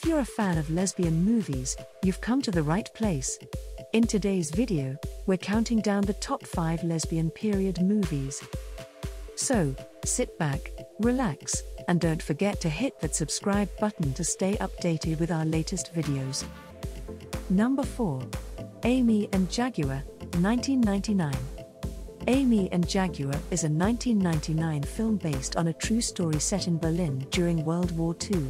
If you're a fan of lesbian movies, you've come to the right place. In today's video, we're counting down the top 5 lesbian period movies. So, sit back, relax, and don't forget to hit that subscribe button to stay updated with our latest videos. Number 4. Amy and Jaguar, 1999. Amy and Jaguar is a 1999 film based on a true story set in Berlin during World War II.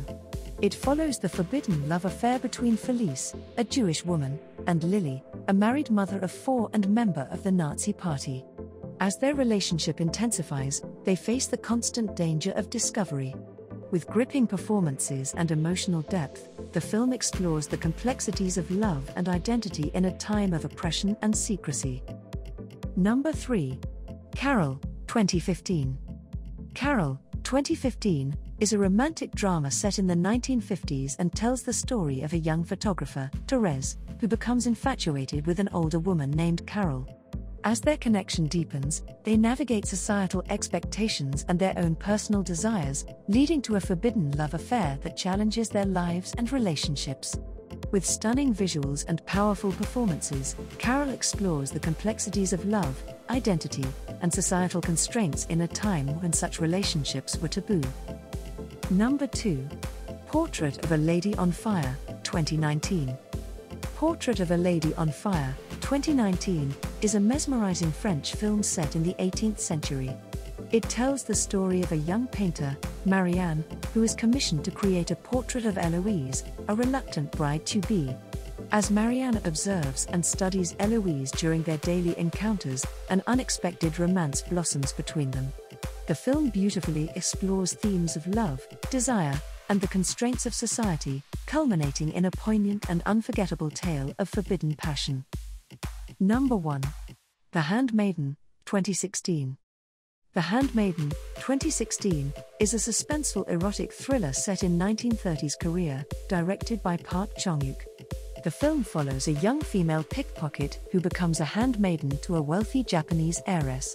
It follows the forbidden love affair between Felice, a Jewish woman, and Lily, a married mother of 4 and member of the Nazi Party. As their relationship intensifies, they face the constant danger of discovery. With gripping performances and emotional depth, the film explores the complexities of love and identity in a time of oppression and secrecy. Number 3. Carol, 2015. Carol, 2015, is a romantic drama set in the 1950s and tells the story of a young photographer, Therese, who becomes infatuated with an older woman named Carol. As their connection deepens, they navigate societal expectations and their own personal desires, leading to a forbidden love affair that challenges their lives and relationships. With stunning visuals and powerful performances, Carol explores the complexities of love, identity, and societal constraints in a time when such relationships were taboo. Number 2. Portrait of a Lady on Fire, 2019. Portrait of a Lady on Fire, 2019, is a mesmerizing French film set in the 18th century. It tells the story of a young painter, Marianne, who is commissioned to create a portrait of Eloise, a reluctant bride-to-be. As Marianne observes and studies Eloise during their daily encounters, an unexpected romance blossoms between them. The film beautifully explores themes of love, desire, and the constraints of society, culminating in a poignant and unforgettable tale of forbidden passion. Number 1. The Handmaiden, 2016. The Handmaiden, 2016, is a suspenseful erotic thriller set in 1930s Korea, directed by Park Chan-wook. The film follows a young female pickpocket who becomes a handmaiden to a wealthy Japanese heiress.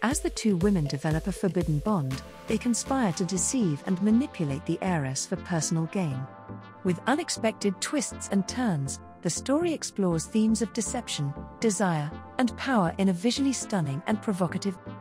As the two women develop a forbidden bond, they conspire to deceive and manipulate the heiress for personal gain. With unexpected twists and turns, the story explores themes of deception, desire, and power in a visually stunning and provocative way.